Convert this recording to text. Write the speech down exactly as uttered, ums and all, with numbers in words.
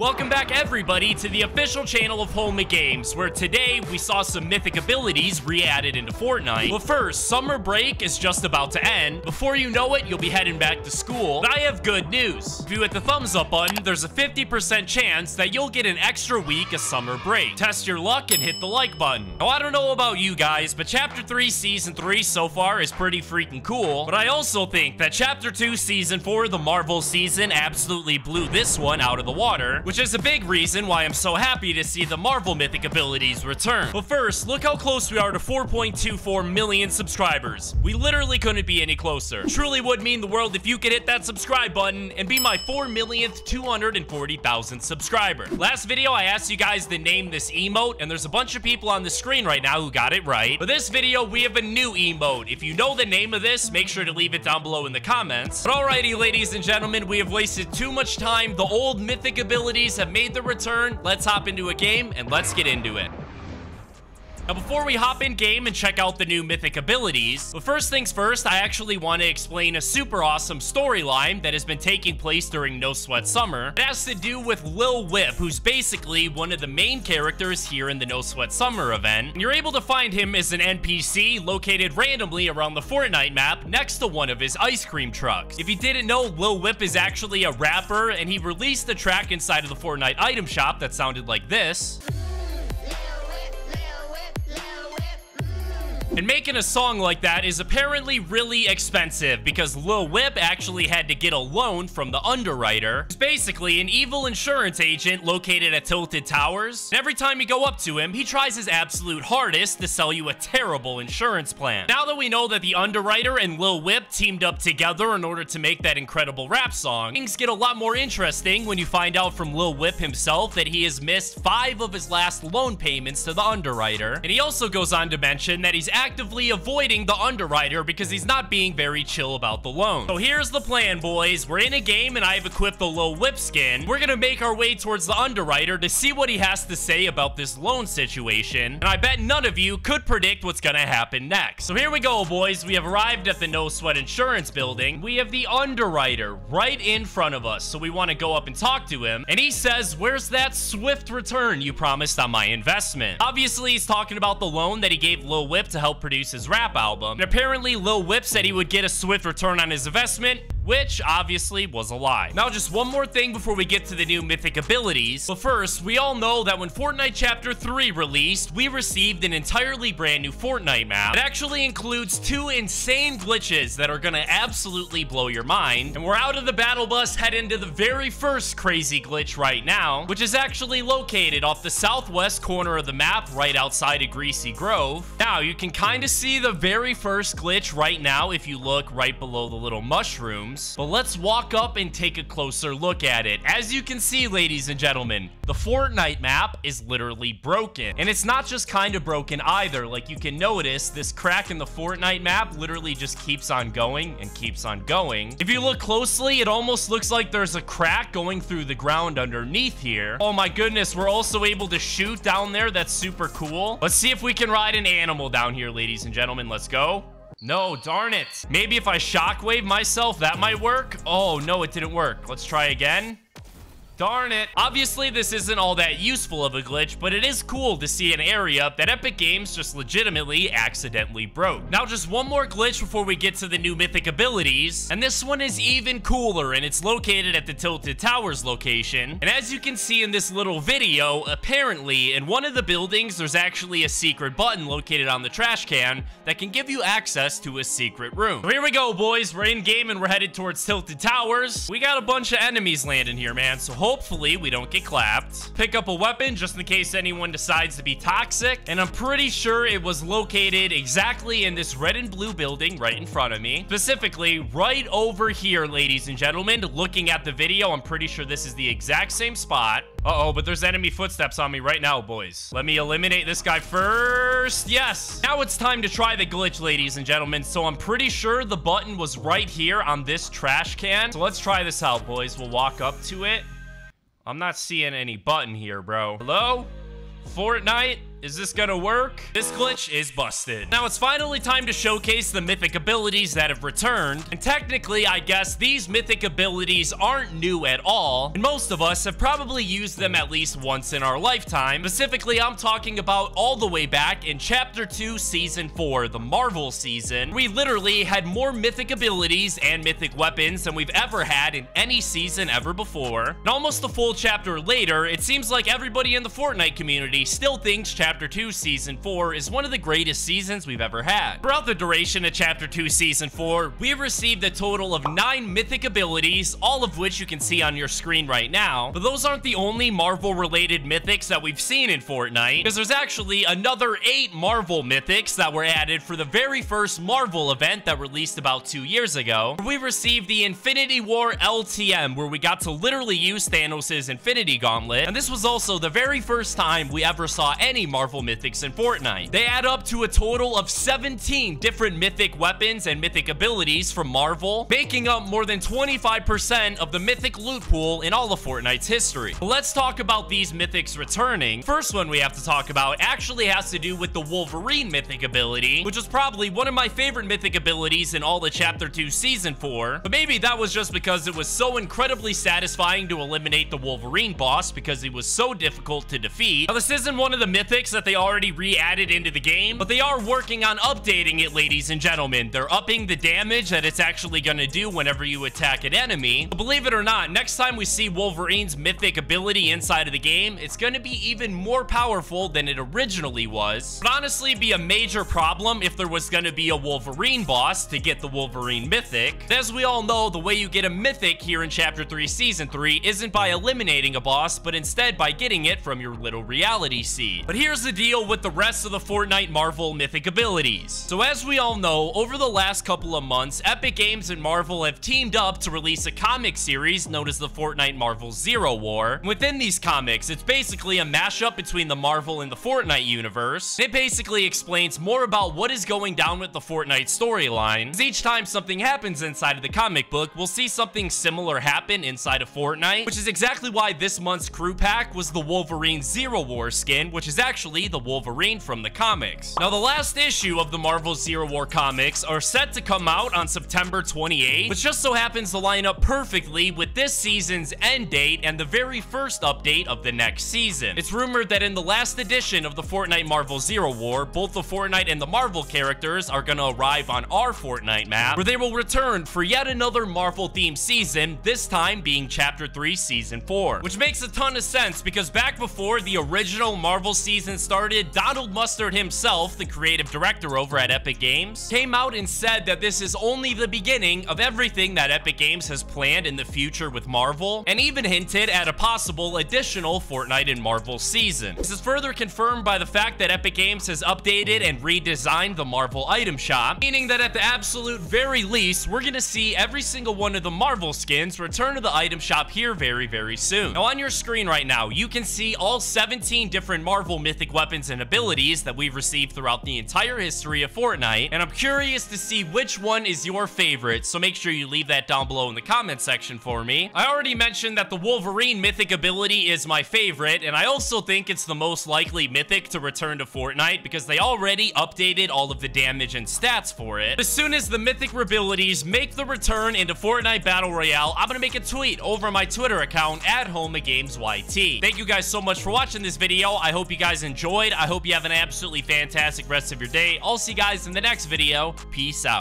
Welcome back, everybody, to the official channel of Home of Games, where today we saw some mythic abilities re-added into Fortnite. But first, summer break is just about to end. Before you know it, you'll be heading back to school. But I have good news. If you hit the thumbs up button, there's a fifty percent chance that you'll get an extra week of summer break. Test your luck and hit the like button. Now, I don't know about you guys, but Chapter three Season three so far is pretty freaking cool. But I also think that Chapter two Season four, the Marvel season, absolutely blew this one out of the water, which is a big reason why I'm so happy to see the Marvel Mythic Abilities return. But first, look how close we are to four point two four million subscribers. We literally couldn't be any closer. Truly would mean the world if you could hit that subscribe button and be my four millionth two hundred forty thousand subscriber. Last video, I asked you guys to name this emote, and there's a bunch of people on the screen right now who got it right. For this video, we have a new emote. If you know the name of this, make sure to leave it down below in the comments. But alrighty, ladies and gentlemen, we have wasted too much time. The old Mythic Ability have made the return. Let's hop into a game and let's get into it. Now, before we hop in game and check out the new mythic abilities, but first things first, I actually want to explain a super awesome storyline that has been taking place during No Sweat Summer. It has to do with Lil Whip, who's basically one of the main characters here in the No Sweat Summer event. And you're able to find him as an N P C located randomly around the Fortnite map next to one of his ice cream trucks. If you didn't know, Lil Whip is actually a rapper, and he released the track inside of the Fortnite item shop that sounded like this. And making a song like that is apparently really expensive, because Lil Whip actually had to get a loan from the Underwriter, who's basically an evil insurance agent located at Tilted Towers. And every time you go up to him, he tries his absolute hardest to sell you a terrible insurance plan. Now that we know that the Underwriter and Lil Whip teamed up together in order to make that incredible rap song, things get a lot more interesting when you find out from Lil Whip himself that he has missed five of his last loan payments to the Underwriter. And he also goes on to mention that he's actually actively avoiding the Underwriter because he's not being very chill about the loan. So here's the plan, boys. We're in a game and I have equipped the Lil Whip skin. We're gonna make our way towards the Underwriter to see what he has to say about this loan situation. And I bet none of you could predict what's gonna happen next. So here we go, boys. We have arrived at the No Sweat Insurance building. We have the Underwriter right in front of us. So we wanna go up and talk to him. And he says, "Where's that swift return you promised on my investment?" Obviously, he's talking about the loan that he gave Lil Whip to help produce his rap album. And apparently Lil Whip said he would get a swift return on his investment, which obviously was a lie. Now, just one more thing before we get to the new mythic abilities. But first, we all know that when Fortnite Chapter three released, we received an entirely brand new Fortnite map. It actually includes two insane glitches that are gonna absolutely blow your mind. And we're out of the battle bus, head into the very first crazy glitch right now, which is actually located off the southwest corner of the map right outside of Greasy Grove. Now, you can kind of see the very first glitch right now if you look right below the little mushroom. But let's walk up and take a closer look at it. As you can see, ladies and gentlemen, the Fortnite map is literally broken. And it's not just kind of broken either. Like, you can notice this crack in the Fortnite map literally just keeps on going and keeps on going. If you look closely, it almost looks like there's a crack going through the ground underneath here. Oh my goodness, we're also able to shoot down there. That's super cool. Let's see if we can ride an animal down here, ladies and gentlemen. Let's go. No, darn it. Maybe if I shockwave myself, that might work. Oh, no, it didn't work. Let's try again. Darn it. Obviously, this isn't all that useful of a glitch, but it is cool to see an area that Epic Games just legitimately accidentally broke. Now, just one more glitch before we get to the new mythic abilities, and this one is even cooler, and it's located at the Tilted Towers location. And as you can see in this little video, apparently, in one of the buildings, there's actually a secret button located on the trash can that can give you access to a secret room. So here we go, boys. We're in game, and we're headed towards Tilted Towers. We got a bunch of enemies landing here, man, so hopefully we don't get clapped. Pick up a weapon just in case anyone decides to be toxic. And I'm pretty sure it was located exactly in this red and blue building right in front of me. Specifically, right over here, ladies and gentlemen. Looking at the video, I'm pretty sure this is the exact same spot. Uh-oh, but there's enemy footsteps on me right now, boys. Let me eliminate this guy first. Yes. Now it's time to try the glitch, ladies and gentlemen. So I'm pretty sure the button was right here on this trash can. So let's try this out, boys. We'll walk up to it. I'm not seeing any button here, bro. Hello? Fortnite? Is this gonna work? This glitch is busted. Now it's finally time to showcase the mythic abilities that have returned. And technically, I guess these mythic abilities aren't new at all. And most of us have probably used them at least once in our lifetime. Specifically, I'm talking about all the way back in Chapter two, Season four, the Marvel season. We literally had more mythic abilities and mythic weapons than we've ever had in any season ever before. And almost a full chapter later, it seems like everybody in the Fortnite community still thinks Chapter two Season four is one of the greatest seasons we've ever had. Throughout the duration of Chapter two Season four, we received a total of nine mythic abilities, all of which you can see on your screen right now. But those aren't the only Marvel-related mythics that we've seen in Fortnite, because there's actually another eight Marvel mythics that were added for the very first Marvel event that released about two years ago. We received the Infinity War L T M, where we got to literally use Thanos' Infinity Gauntlet, and this was also the very first time we ever saw any Marvel mythics in Fortnite. They add up to a total of seventeen different mythic weapons and mythic abilities from Marvel, making up more than twenty-five percent of the mythic loot pool in all of Fortnite's history. But let's talk about these mythics returning. First one we have to talk about actually has to do with the Wolverine mythic ability, which is probably one of my favorite mythic abilities in all of Chapter two Season four, but maybe that was just because it was so incredibly satisfying to eliminate the Wolverine boss because he was so difficult to defeat. Now, this isn't one of the mythics that they already re-added into the game, but they are working on updating it, ladies and gentlemen. They're upping the damage that it's actually gonna do whenever you attack an enemy. But believe it or not, next time we see Wolverine's mythic ability inside of the game, it's gonna be even more powerful than it originally was. It would honestly be a major problem if there was gonna be a Wolverine boss to get the Wolverine mythic. As we all know, the way you get a mythic here in Chapter three Season three isn't by eliminating a boss, but instead by getting it from your little reality seed. But here's the deal with the rest of the Fortnite Marvel mythic abilities. So as we all know, over the last couple of months, Epic Games and Marvel have teamed up to release a comic series known as the Fortnite Marvel Zero War. Within these comics, it's basically a mashup between the Marvel and the Fortnite universe. It basically explains more about what is going down with the Fortnite storyline. Each time something happens inside of the comic book, we'll see something similar happen inside of Fortnite, which is exactly why this month's crew pack was the Wolverine Zero War skin, which is actually the Wolverine from the comics. Now, the last issue of the Marvel Zero War comics are set to come out on September twenty-eighth, which just so happens to line up perfectly with this season's end date and the very first update of the next season. It's rumored that in the last edition of the Fortnite Marvel Zero War, both the Fortnite and the Marvel characters are gonna arrive on our Fortnite map, where they will return for yet another Marvel-themed season, this time being Chapter three Season four, which makes a ton of sense because back before the original Marvel season started, Donald Mustard himself, the creative director over at Epic Games, came out and said that this is only the beginning of everything that Epic Games has planned in the future with Marvel, and even hinted at a possible additional Fortnite and Marvel season. This is further confirmed by the fact that Epic Games has updated and redesigned the Marvel item shop, meaning that at the absolute very least, we're gonna see every single one of the Marvel skins return to the item shop here very, very soon. Now, on your screen right now, you can see all seventeen different Marvel mythic weapons and abilities that we've received throughout the entire history of Fortnite, and I'm curious to see which one is your favorite, so make sure you leave that down below in the comment section for me. I already mentioned that the Wolverine mythic ability is my favorite, and I also think it's the most likely mythic to return to Fortnite because they already updated all of the damage and stats for it. As soon as the mythic abilities make the return into Fortnite Battle Royale, I'm gonna make a tweet over my Twitter account at Home of Games Y T. Thank you guys so much for watching this video. I hope you guys enjoyed. I hope you have an absolutely fantastic rest of your day. I'll see you guys in the next video. Peace out.